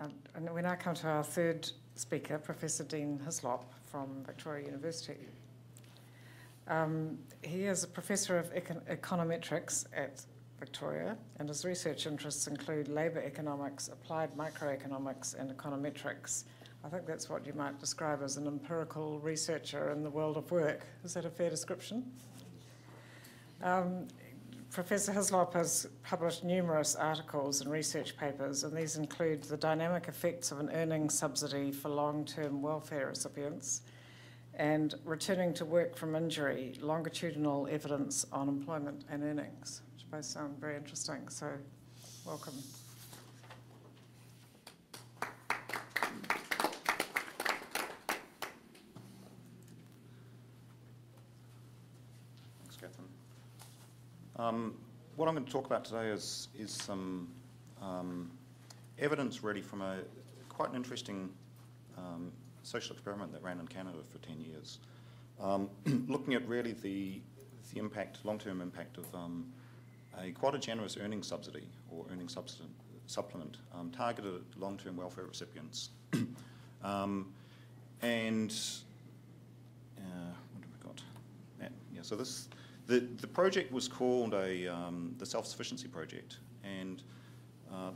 And we now come to our third speaker, Professor Dean Hyslop from Victoria University. He is a professor of econometrics at Victoria, and his research interests include labour economics, applied microeconomics, and econometrics. I think that's what you might describe as an empirical researcher in the world of work. Is that a fair description? Professor Hyslop has published numerous articles and research papers, and these include the dynamic effects of an earnings subsidy for long-term welfare recipients and returning to work from injury, longitudinal evidence on employment and earnings, which both sound very interesting, so welcome. What I'm going to talk about today is some evidence really from quite an interesting social experiment that ran in Canada for 10 years, looking at really the impact, long-term impact of a quite a generous earnings subsidy or earnings supplement targeted at long-term welfare recipients. What have we got? Yeah, so this... The project was called the Self-Sufficiency Project, and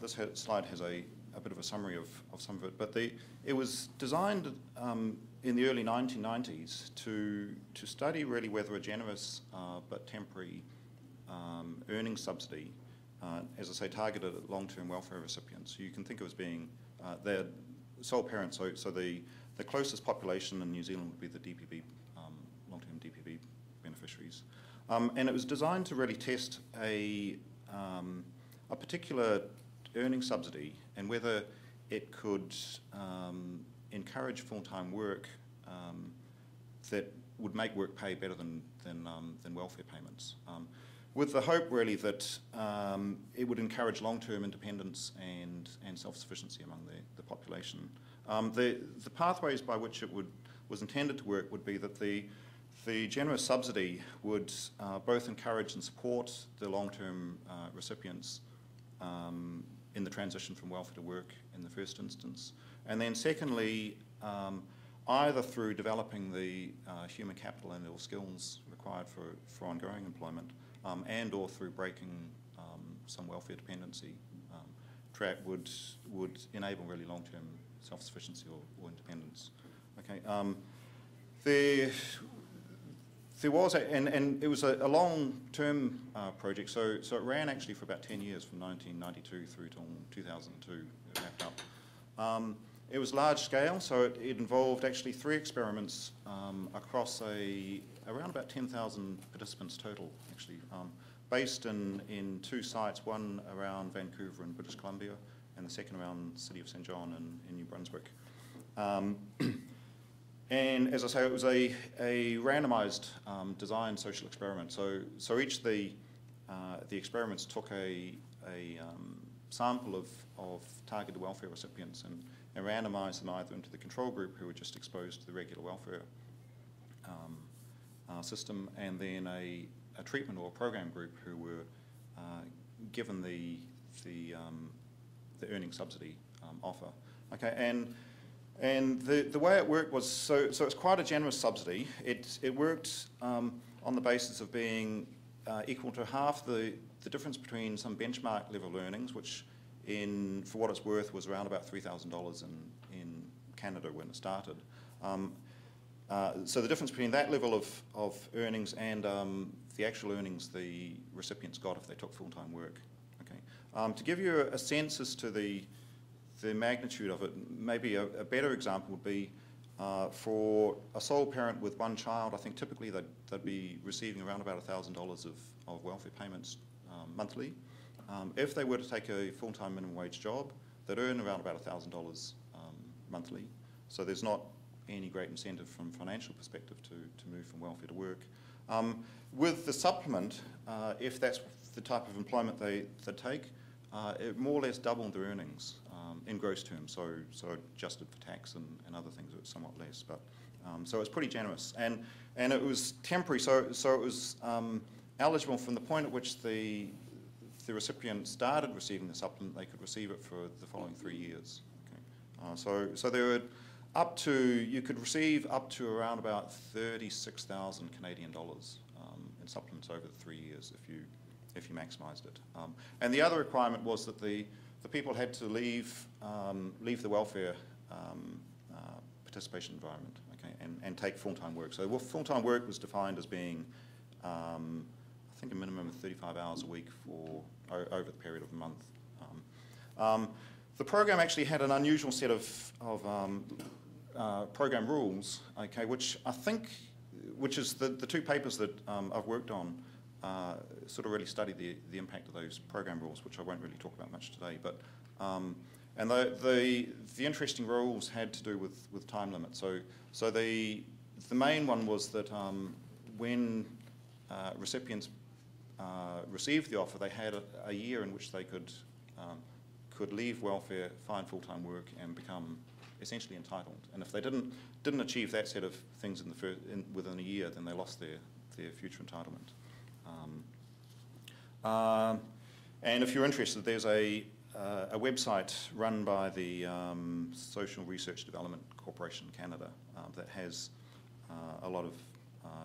this slide has a bit of a summary of some of it, but it was designed in the early 1990s to study really whether a generous but temporary earnings subsidy, as I say, targeted at long-term welfare recipients. So you can think of as being their sole parents, so the closest population in New Zealand would be the DPB, long-term DPB beneficiaries. And it was designed to really test a particular earnings subsidy and whether it could encourage full-time work that would make work pay better than welfare payments, with the hope really that it would encourage long-term independence and self-sufficiency among the population. The pathways by which it was intended to work would be that the generous subsidy would both encourage and support the long-term recipients in the transition from welfare to work in the first instance. And then secondly, either through developing the human capital and/or skills required for ongoing employment and or through breaking some welfare dependency trap would enable really long-term self-sufficiency or independence. Okay. There was, and it was a long-term project, so it ran actually for about 10 years, from 1992 through to 2002, it wrapped up. It was large-scale, so it involved actually 3 experiments across around about 10,000 participants total, actually, based in 2 sites, one around Vancouver in British Columbia, and the second around the city of St. John in New Brunswick. And as I say, it was a randomised design social experiment. So each of the experiments took a sample of targeted welfare recipients and randomised them either into the control group, who were just exposed to the regular welfare system, and then a treatment or program group who were given the earning subsidy offer. Okay, and the way it worked was, so it's quite a generous subsidy. It worked on the basis of being equal to half the difference between some benchmark level earnings, which for what it's worth was around about $3,000 in Canada when it started. So the difference between that level of earnings and the actual earnings the recipients got if they took full-time work. Okay. To give you a sense as to the magnitude of it, maybe a better example would be for a sole parent with one child, I think typically they'd be receiving around about $1,000 of welfare payments monthly. If they were to take a full-time minimum wage job, they'd earn around about $1,000 monthly. So there's not any great incentive from a financial perspective to move from welfare to work. With the supplement, if that's the type of employment they take, it more or less doubled their earnings in gross terms, so adjusted for tax and other things, it was somewhat less. But so it's pretty generous, and it was temporary, so it was eligible from the point at which the if the recipient started receiving the supplement, they could receive it for the following 3 years. Okay. So there were up to, you could receive up to around about $36,000 Canadian in supplements over the 3 years if you maximised it. And the other requirement was that the people had to leave the welfare participation environment, okay, and take full-time work. So full-time work was defined as being, I think, a minimum of 35 hours a week for over the period of a month. The program actually had an unusual set of program rules, okay, which I think, which is the two papers that I've worked on, sort of really studied the impact of those program rules, which I won't really talk about much today. But and the interesting rules had to do with time limits. So the main one was that when recipients received the offer, they had a year in which they could leave welfare, find full-time work, and become essentially entitled. And if they didn't achieve that set of things within a year, then they lost their future entitlement. And if you're interested, there's a website run by the Social Research Development Corporation Canada that has a lot of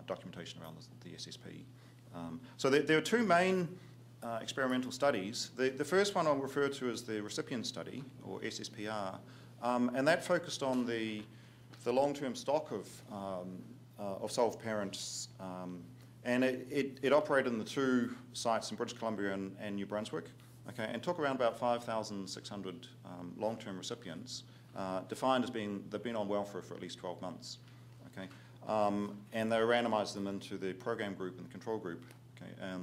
documentation around the SSP. So there are two main experimental studies. The first one I'll refer to as the recipient study, or SSPR, and that focused on the long-term stock of sole parents. And it operated in the two sites in British Columbia and New Brunswick, okay, and took around about 5,600 long-term recipients, defined as being, they've been on welfare for at least 12 months, okay, and they randomized them into the program group and the control group, okay,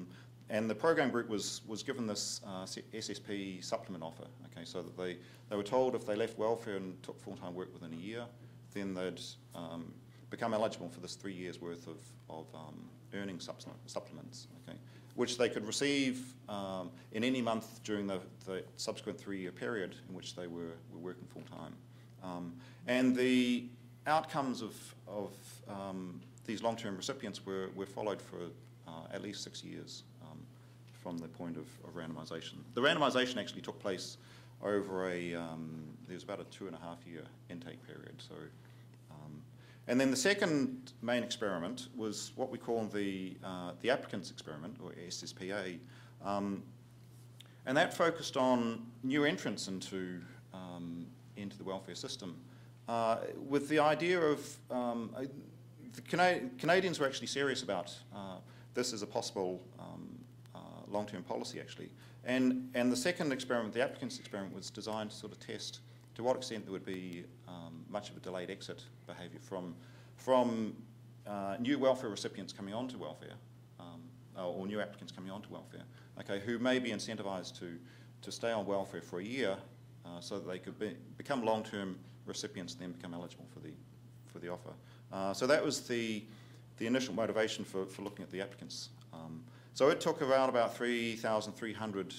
and the program group was given this SSP supplement offer, okay, so that they were told if they left welfare and took full-time work within a year, then they'd become eligible for this 3 years' worth of earning supplements, okay, which they could receive in any month during the subsequent 3 year period in which they were working full time. And the outcomes of these long term recipients were followed for at least 6 years from the point of randomization. The randomization actually took place over there's about a 2.5 year intake period. So. And then the second main experiment was what we call the applicants experiment, or SSPA, and that focused on new entrants into the welfare system, with the idea of the Canadians were actually serious about this as a possible long-term policy actually, and the second experiment, the applicants experiment, was designed to sort of test to what extent there would be much of a delayed exit behaviour from new welfare recipients coming onto welfare, or new applicants coming onto welfare, okay, who may be incentivised to stay on welfare for a year so that they could become long-term recipients and then become eligible for the offer. So that was the initial motivation for looking at the applicants. So it took around about 3,300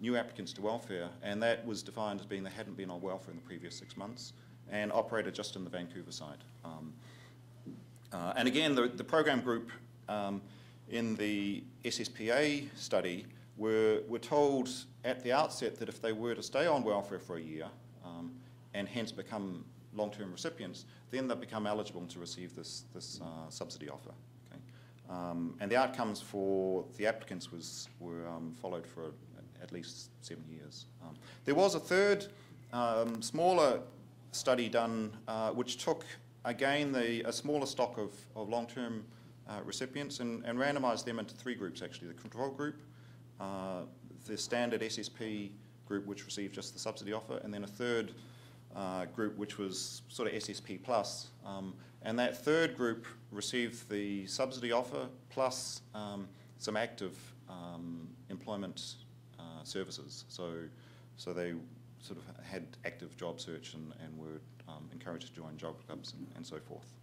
new applicants to welfare, and that was defined as being they hadn't been on welfare in the previous 6 months and operated just in the Vancouver side. And again, the program group in the SSPA study were told at the outset that if they were to stay on welfare for a year and hence become long-term recipients, then they'd become eligible to receive this subsidy offer. Okay? And the outcomes for the applicants were followed for at least 7 years. There was a third smaller study done which took again a smaller stock of long-term recipients and randomized them into three groups actually, the control group, the standard SSP group which received just the subsidy offer, and then a third group which was sort of SSP plus, and that third group received the subsidy offer plus some active employment services, so they sort of had active job search and were encouraged to join job clubs and so forth.